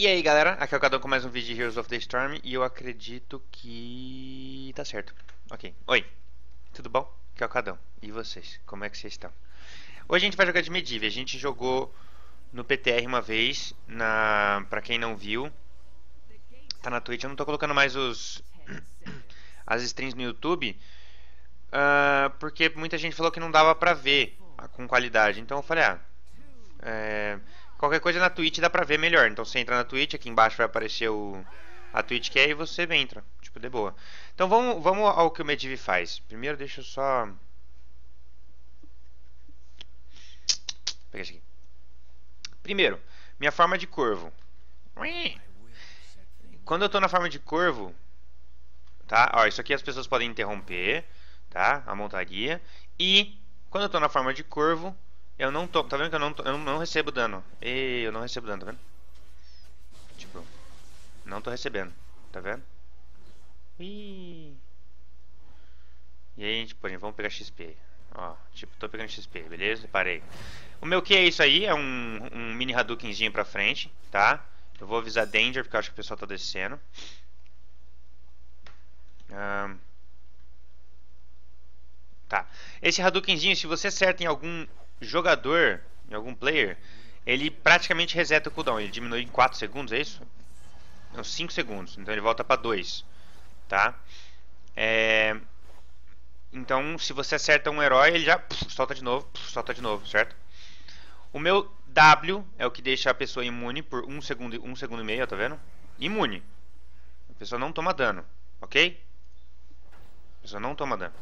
E aí galera, aqui é o Cadão com mais um vídeo de Heroes of the Storm. E eu acredito que... tá certo. Ok, oi, tudo bom? Aqui é o Cadão, e vocês? Como é que vocês estão? Hoje a gente vai jogar de Medivh. A gente jogou no PTR uma vez na... pra quem não viu, tá na Twitch. Eu não tô colocando mais os... as streams no YouTube porque muita gente falou que não dava pra ver com qualidade. Então eu falei, qualquer coisa na Twitch dá pra ver melhor. Então você entra na Twitch, aqui embaixo vai aparecer a Twitch que é, e você entra, tipo, de boa. Então vamos ao que o Medivh faz. Primeiro deixa eu só... pegar isso aqui. Primeiro, minha forma de corvo. Quando eu tô na forma de corvo, tá? Ó, isso aqui as pessoas podem interromper, tá? A montaria. E quando eu tô na forma de corvo, eu não tô, tá vendo que eu não recebo dano. E eu não recebo dano, tá vendo? Tipo, não tô recebendo, tá vendo? Ui. E aí, tipo, vamos pegar XP. Ó, tipo, tô pegando XP, beleza? Parei. O meu que é isso aí, é um mini Hadoukenzinho pra frente, tá? Eu vou avisar Danger, porque eu acho que o pessoal tá descendo. Tá. Esse Hadoukenzinho, se você acerta em algum... jogador, em algum player, ele praticamente reseta o cooldown. Ele diminui em 4 segundos, é isso? Não, 5 segundos, então ele volta pra 2, tá? Então se você acerta um herói, ele já solta de novo, certo? O meu W é o que deixa a pessoa imune por 1 segundo e meio, tá vendo? Imune. A pessoa não toma dano, ok? A pessoa não toma dano.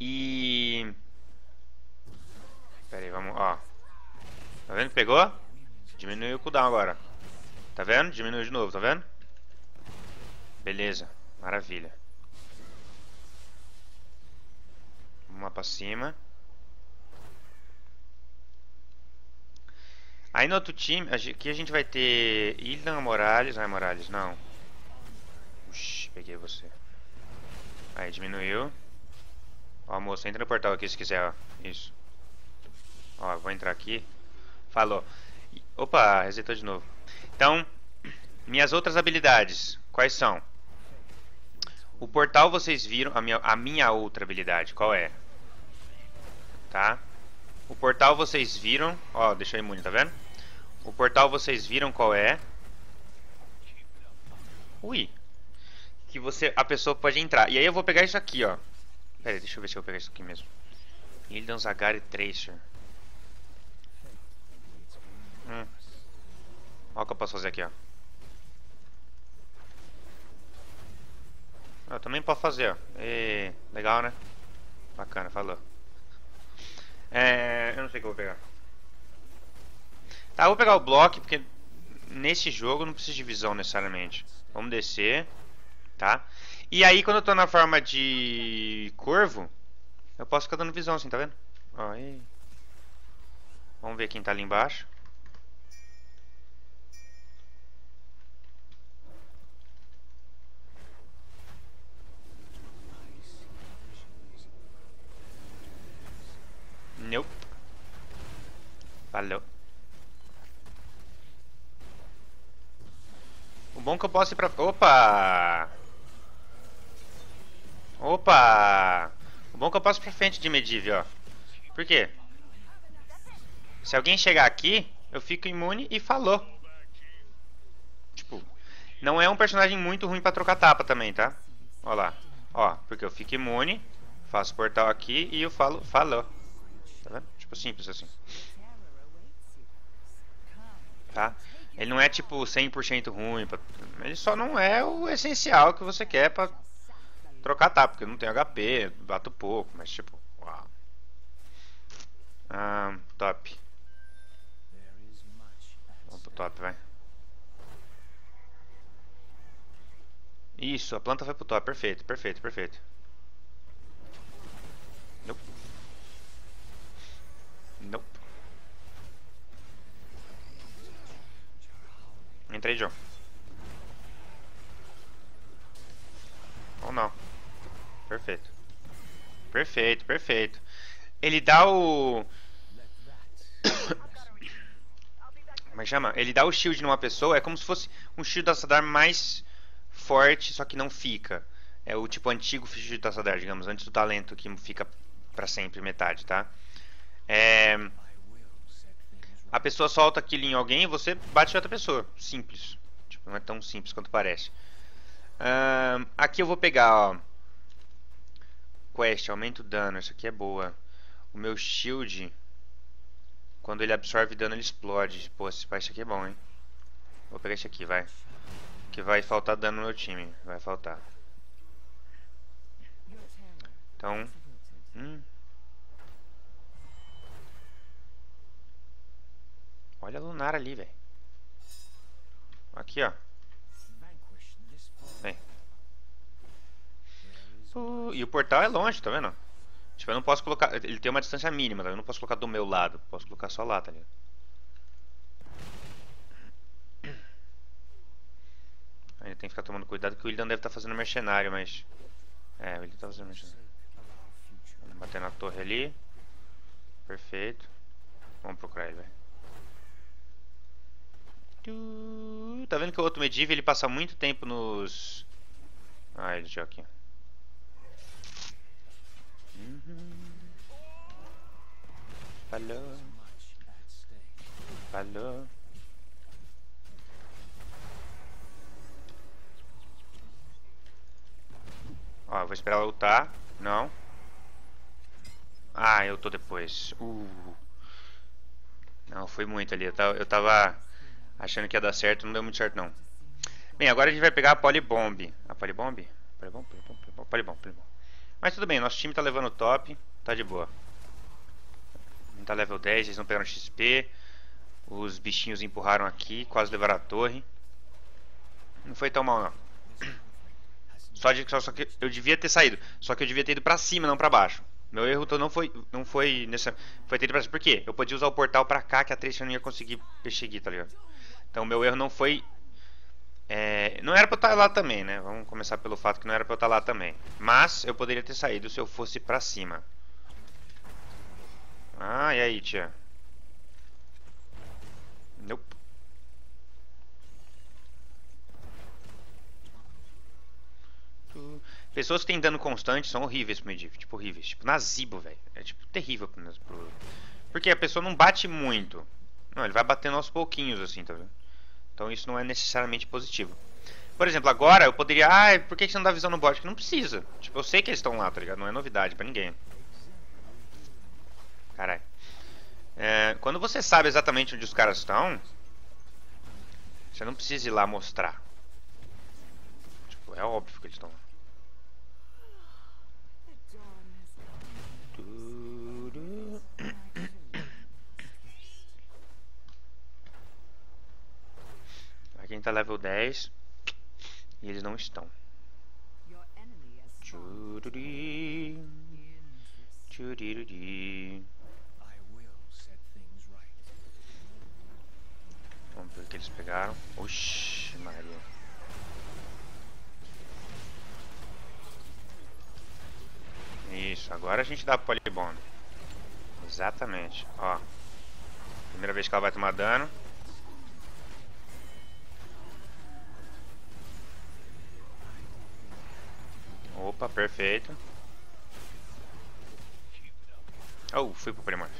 E... pera aí, vamos, ó. Tá vendo que pegou? Diminuiu o cooldown agora. Tá vendo? Diminuiu de novo, tá vendo? Beleza, maravilha. Vamos lá pra cima. Aí no outro time, aqui a gente vai ter Illidan, Morales. Ai, Morales, não. Uxi, peguei você. Aí, diminuiu. Ó, moço, entra no portal aqui se quiser, ó. Isso. Ó, vou entrar aqui. Falou. Opa, resetou de novo. Então, minhas outras habilidades, quais são? O portal vocês viram, a minha outra habilidade, qual é? Tá? O portal vocês viram, ó, deixa eu imune, tá vendo? O portal vocês viram qual é? Ui. Que você, a pessoa pode entrar. E aí eu vou pegar isso aqui, ó. Pera aí, deixa eu ver se eu vou pegar isso aqui mesmo. Illidan, Zagari, Tracer. Olha o que eu posso fazer aqui, ó. Eu também posso fazer, ó. E... legal, né? Bacana, falou. Eu não sei o que eu vou pegar. Tá, eu vou pegar o bloco, porque nesse jogo eu não preciso de visão necessariamente. Vamos descer, tá? E aí quando eu tô na forma de corvo, eu posso ficar dando visão assim, tá vendo? Ó, aí. Vamos ver quem tá ali embaixo. Nope. Valeu. O bom é que eu posso ir pra... opa! Opa! O bom é que eu passo pra frente de Medivh, ó. Por quê? Se alguém chegar aqui, eu fico imune e falou. Tipo, não é um personagem muito ruim pra trocar tapa também, tá? Ó lá. Ó, porque eu fico imune, faço portal aqui e eu falo, falou. Tá vendo? Tipo, simples assim. Tá? Ele não é tipo 100% ruim. Pra... ele só não é o essencial que você quer pra... trocar tá, porque eu não tenho HP, bato pouco, mas tipo, uau. Top. Vamos pro top, vai. Isso, a planta vai pro top, perfeito, perfeito, perfeito. Nope. Nope. Entrei, John. Ou não. Perfeito. Perfeito, perfeito. Ele dá o... Como é que chama? Ele dá o shield numa pessoa, é como se fosse um shield da Sadar mais forte, só que não fica. É o tipo antigo shield da Sadar, digamos, antes do talento que fica pra sempre metade, tá? É... a pessoa solta aquilo em alguém e você bate em outra pessoa. Simples. Tipo, não é tão simples quanto parece. Aqui eu vou pegar, ó. Quest, aumenta o dano. Isso aqui é boa. O meu shield, quando ele absorve dano, ele explode. Pô, isso aqui é bom, hein? Vou pegar isso aqui, vai. Que vai faltar dano no meu time. Vai faltar. Então... Olha a Lunara ali, velho. Aqui, ó. Vem. E o portal é longe, tá vendo? Tipo, eu não posso colocar... Ele tem uma distância mínima, tá? Eu não posso colocar do meu lado. Posso colocar só lá, tá ligado? Ainda tem que ficar tomando cuidado que o Illidan deve estar fazendo mercenário, mas... É, o Illidan tá fazendo mercenário. Vamos bater na torre ali. Perfeito. Vamos procurar ele, velho. Tá vendo que o outro Medivh, ele passa muito tempo nos... Ah, ele já aqui. Falou. Falou. Ó, eu vou esperar ela lutar. Não. Ah, eu tô depois. Não, foi muito ali. Eu tava... achando que ia dar certo, não deu muito certo não. Bem, agora a gente vai pegar a Polybomb. A Polybomb? Polybomb. Mas tudo bem, nosso time tá levando o top. Tá de boa. Não tá level 10, eles não pegaram XP. Os bichinhos empurraram aqui, quase levaram a torre. Não foi tão mal não. Só que eu devia ter saído. Só que eu devia ter ido pra cima, não pra baixo. Meu erro não foi nessa... Foi ter ido pra cima, por quê? Eu podia usar o portal pra cá, que a Tracer não ia conseguir perseguir, tá ligado? Então meu erro não foi... não era pra eu estar lá também, né? Vamos começar pelo fato que não era pra eu estar lá também. Mas eu poderia ter saído se eu fosse pra cima. Ah, e aí, tia? Nope. Pessoas que têm dano constante são horríveis pro Medivh. Tipo, horríveis. Tipo, Nazeebo, velho. É, tipo, terrível pro Nazeebo. Porque a pessoa não bate muito. Não, ele vai batendo aos pouquinhos, assim, tá vendo? Então isso não é necessariamente positivo. Por exemplo, agora eu poderia... Ah, por que você não dá visão no bot? Porque não precisa. Tipo, eu sei que eles estão lá, tá ligado? Não é novidade pra ninguém. Caralho. Quando você sabe exatamente onde os caras estão, você não precisa ir lá mostrar. Tipo, é óbvio que eles estão lá. Quem tá level 10 e eles não estão. Vamos ver o que eles pegaram. Oxi, Maria. Isso, agora a gente dá Polybomb. Exatamente, ó. Primeira vez que ela vai tomar dano. Opa, perfeito. Oh, fui pro Polymorph.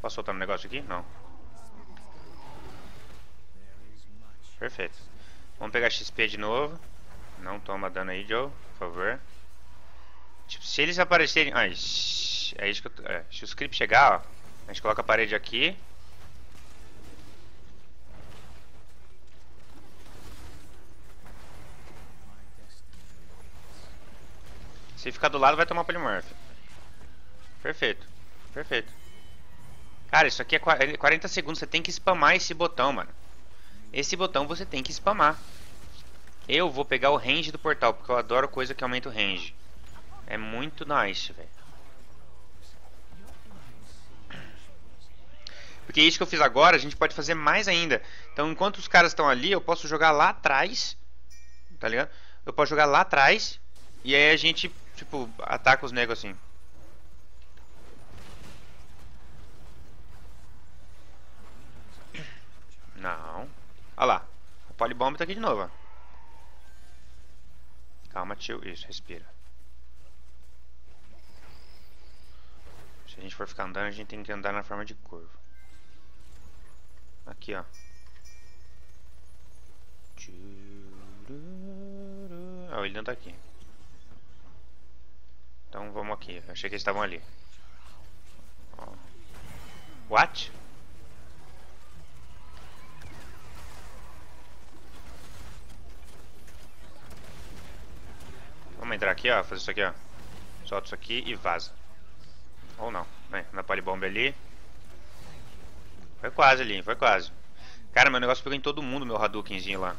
Posso soltar um negócio aqui? Não. Perfeito. Vamos pegar XP de novo. Não toma dano aí, Joe, por favor. Tipo, se eles aparecerem... Ah, é isso que eu tô... Se o script chegar, ó, a gente coloca a parede aqui. Se ficar do lado vai tomar Polymorph. Perfeito, perfeito. Cara, isso aqui é 40 segundos, você tem que spamar esse botão, mano. Esse botão você tem que spamar. Eu vou pegar o range do portal, porque eu adoro coisa que aumenta o range. É muito nice, velho. Porque isso que eu fiz agora, a gente pode fazer mais ainda. Então enquanto os caras estão ali, eu posso jogar lá atrás. Tá ligado? Eu posso jogar lá atrás. E aí a gente... Tipo, ataca os negros assim. Olha lá. O Polybomb tá aqui de novo, ó. Calma, tio. Isso, respira. Se a gente for ficar andando, a gente tem que andar na forma de curva. Aqui, ó. Ah, o Illidan tá aqui. Então vamos aqui. Eu achei que eles estavam ali. Ó. What? Vamos entrar aqui, ó. Fazer isso aqui, ó. Solta isso aqui e vaza. Ou não. Vem, na polibomba ali. Foi quase ali, foi quase. Cara, meu negócio pegou em todo mundo, meu Hadoukenzinho lá.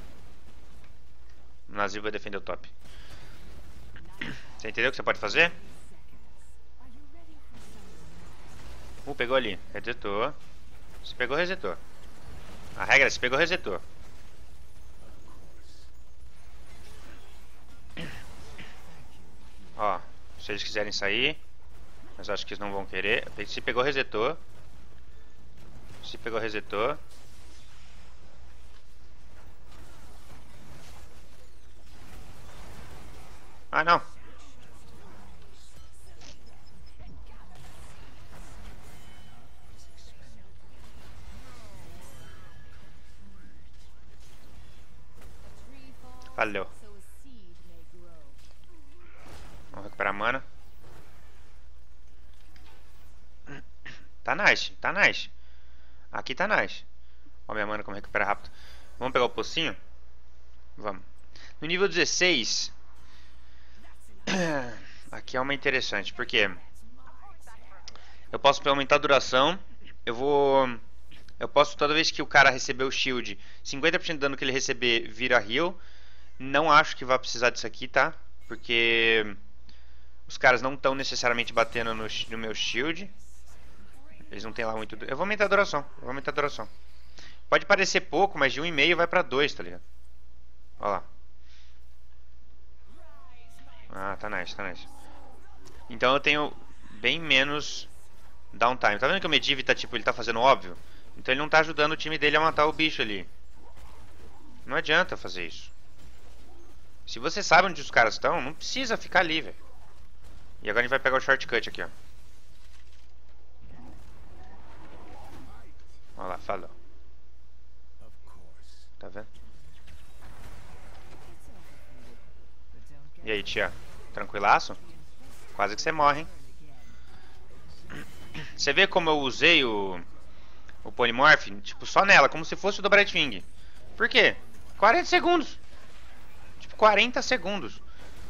O Nazeebo vai defender o top. Você entendeu o que você pode fazer? Pegou ali. Resetou. Se pegou, resetou. A regra é se pegou, resetou. Ó, se eles quiserem sair, mas acho que eles não vão querer. Se pegou, resetou. Se pegou, resetou. Ah, não. Valeu. Vamos recuperar a mana. Tá nice, tá nice. Aqui tá nice. Ó minha mana como recupera rápido. Vamos pegar o pocinho? Vamos. No nível 16. Aqui é uma interessante, porque eu posso aumentar a duração. Eu posso, toda vez que o cara receber o shield, 50% do dano que ele receber vira heal. Não acho que vai precisar disso aqui, tá? Porque os caras não estão necessariamente batendo no meu shield. Eles não tem lá muito... Eu vou aumentar a duração, eu vou aumentar a duração. Pode parecer pouco, mas de 1,5 vai pra 2, tá ligado? Olha lá. Ah, tá nice, tá nice. Então eu tenho bem menos downtime. Tá vendo que o Medivh tá tipo, ele tá fazendo óbvio? Então ele não tá ajudando o time dele a matar o bicho ali. Não adianta fazer isso. Se você sabe onde os caras estão, não precisa ficar ali, velho. E agora a gente vai pegar o shortcut aqui, ó. Olha lá, falou. Tá vendo? E aí, tia? Tranquilaço? Quase que você morre, hein? Você vê como eu usei o Polymorph? Tipo, só nela, como se fosse o do Brightwing. Por quê? 40 segundos. Tipo, 40 segundos.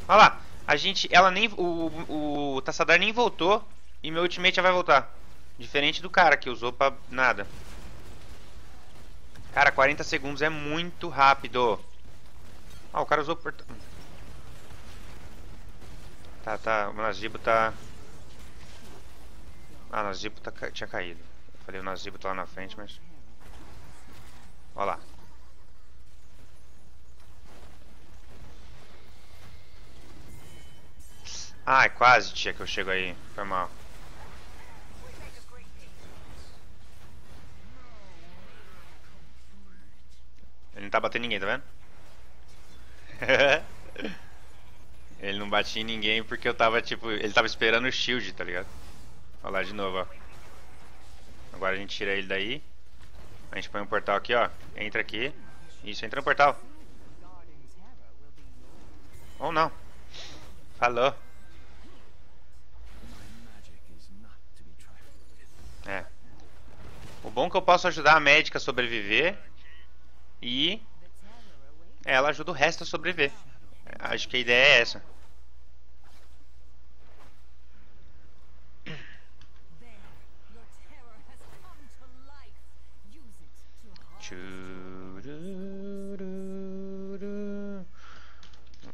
Olha lá. A gente, ela nem... O Tassadar nem voltou. E meu ultimate já vai voltar. Diferente do cara que usou pra nada. Cara, 40 segundos é muito rápido. Ah, o cara usou por... Tá, tá, o Nazeebo tá... Ah, o Nazeebo tá, tinha caído. Eu falei o Nazeebo tá lá na frente, mas... Olha lá. Ah, é quase, tia, que eu chego aí. Foi mal. Ele não tá batendo ninguém, tá vendo? Ele não batia em ninguém porque eu tava tipo... Ele tava esperando o shield, tá ligado? Olha lá de novo, ó. Agora a gente tira ele daí. A gente põe um portal aqui, ó. Entra aqui. Isso, entra no portal. Ou não. Falou. É. O bom é que eu posso ajudar a médica a sobreviver. E... Ela ajuda o resto a sobreviver. Acho que a ideia é essa.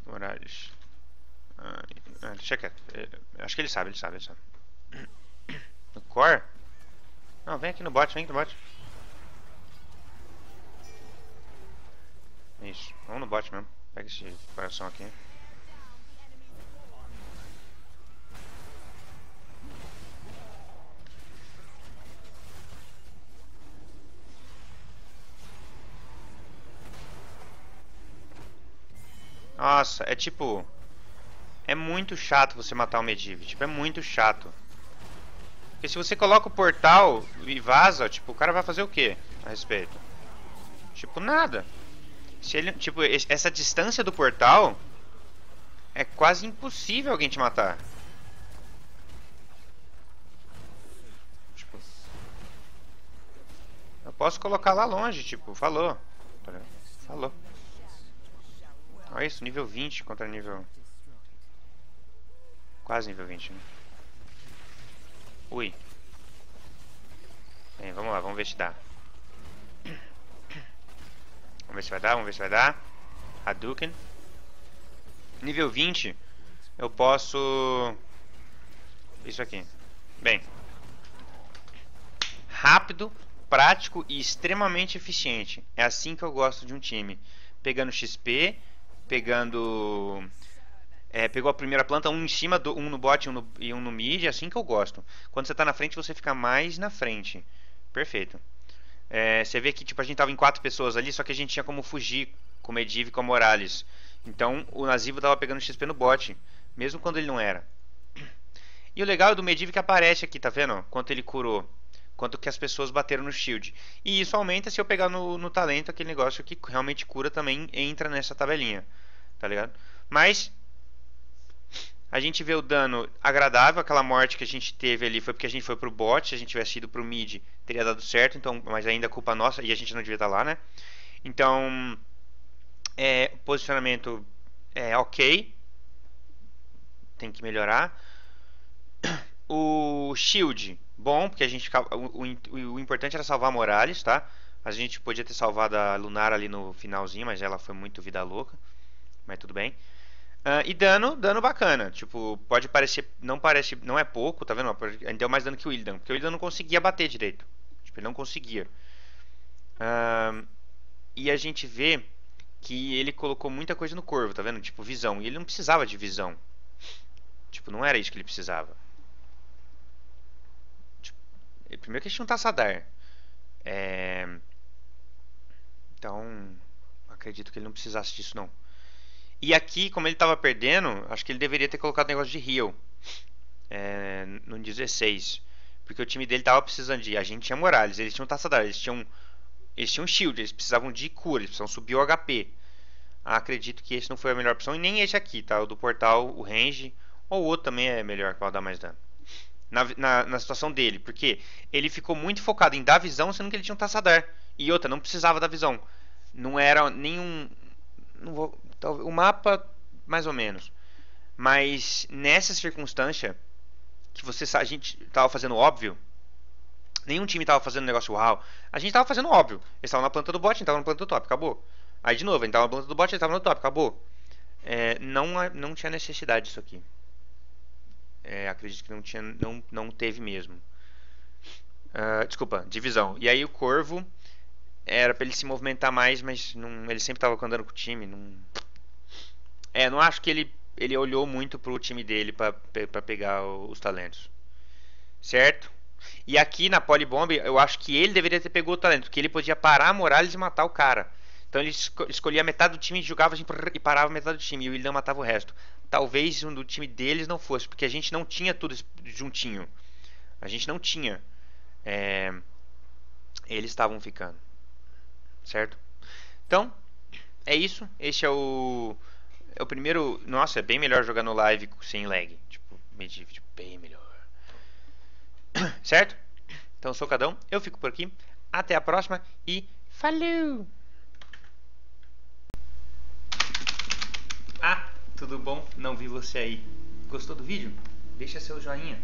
Morales. Deixa quieto. Acho que ele sabe, ele sabe, ele sabe. No core? Não, vem aqui no bot, vem aqui no bot. Isso, vamos no bot mesmo. Pega esse coração aqui. Nossa, é tipo... É muito chato você matar o Medivh, tipo, é muito chato. Porque se você coloca o portal e vaza, tipo, o cara vai fazer o quê a respeito? Tipo, nada. Se ele, tipo, essa distância do portal é quase impossível alguém te matar. Tipo, eu posso colocar lá longe, tipo, falou. Falou. Olha isso, nível 20 contra nível... Quase nível 20, né? Ui. Bem, vamos lá, vamos ver se dá. Vamos ver se vai dar, vamos ver se vai dar. Hadouken. Nível 20, eu posso... Isso aqui. Bem. Rápido, prático e extremamente eficiente. É assim que eu gosto de um time. Pegando XP, pegando... É, pegou a primeira planta, um em cima, um no bot e um no mid, é assim que eu gosto. Quando você tá na frente, você fica mais na frente. Perfeito. É, você vê que tipo, a gente tava em 4 pessoas ali, só que a gente tinha como fugir com o Medivh e com a Morales. Então o Nazeebo tava pegando XP no bot, mesmo quando ele não era. E o legal é do Medivh que aparece aqui, tá vendo? Quanto ele curou, quanto que as pessoas bateram no shield. E isso aumenta se eu pegar no talento, aquele negócio que realmente cura também entra nessa tabelinha. Tá ligado? Mas... A gente vê o dano agradável, aquela morte que a gente teve ali foi porque a gente foi pro bot, se a gente tivesse ido pro mid teria dado certo, então, mas ainda é culpa nossa e a gente não devia estar lá, né? Então, posicionamento é ok, tem que melhorar. O shield, bom, porque a gente o importante era salvar a Morales, tá? A gente podia ter salvado a Lunara ali no finalzinho, mas ela foi muito vida louca, mas tudo bem. E dano bacana, tipo, pode parecer, não é pouco, tá vendo? Deu mais dano que o Illidan, porque o Illidan não conseguia bater direito, tipo, ele não conseguia. E a gente vê que ele colocou muita coisa no corvo, tá vendo? Tipo, visão, e ele não precisava de visão, tipo, não era isso que ele precisava. Tipo, primeiro que a gente não tá Sadar, então, acredito que ele não precisasse disso não. E aqui, como ele estava perdendo, acho que ele deveria ter colocado negócio de heal no 16. Porque o time dele estava precisando de... A gente tinha Morales, eles tinham Tassadar, eles tinham shield, eles precisavam de cura, eles precisavam subir o HP. Acredito que esse não foi a melhor opção, e nem esse aqui, tá? O do portal, o range, ou o outro também é melhor, que vai dar mais dano. Na situação dele, porque ele ficou muito focado em dar visão, sendo que ele tinha um Tassadar. E outra, não precisava da visão. Não era nenhum... Não vou... O mapa, mais ou menos. Mas nessa circunstância, que você sabe, a gente estava fazendo óbvio. Nenhum time estava fazendo negócio uau. A gente estava fazendo óbvio. Eles estavam na planta do bot, a gente estava na planta do top, acabou. Aí de novo, a gente estava na planta do bot, a gente estava no top, acabou. Não tinha necessidade disso aqui. Acredito que não teve mesmo. Desculpa, divisão. E aí o Corvo... Era pra ele se movimentar mais, mas não, ele sempre tava andando com o time. Não acho que ele olhou muito pro time dele pra pegar os talentos. Certo? E aqui na Polybomb, eu acho que ele deveria ter pegado o talento, porque ele podia parar a Morales e matar o cara. Então ele escolhia metade do time, jogava e parava metade do time, e o William matava o resto. Talvez um do time deles não fosse, porque a gente não tinha tudo juntinho. A gente não tinha. Eles estavam ficando. Certo? Então, é isso. Este é o primeiro... Nossa, é bem melhor jogar no live sem lag. Tipo, Medivh, tipo, bem melhor. Certo? Então, sou o Cadão. Eu fico por aqui. Até a próxima e... Falou! Ah, tudo bom? Não vi você aí. Gostou do vídeo? Deixa seu joinha.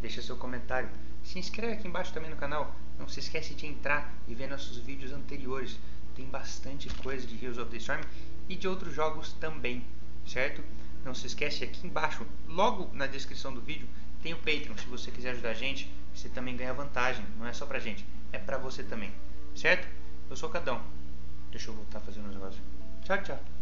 Deixa seu comentário. Se inscreve aqui embaixo também no canal. Não se esquece de entrar e ver nossos vídeos anteriores. Tem bastante coisa de Heroes of the Storm e de outros jogos também, certo? Não se esquece, aqui embaixo, logo na descrição do vídeo, tem o Patreon. Se você quiser ajudar a gente, você também ganha vantagem. Não é só pra gente, é pra você também, certo? Eu sou o Cadão. Deixa eu voltar a fazer um negócio. Tchau, tchau.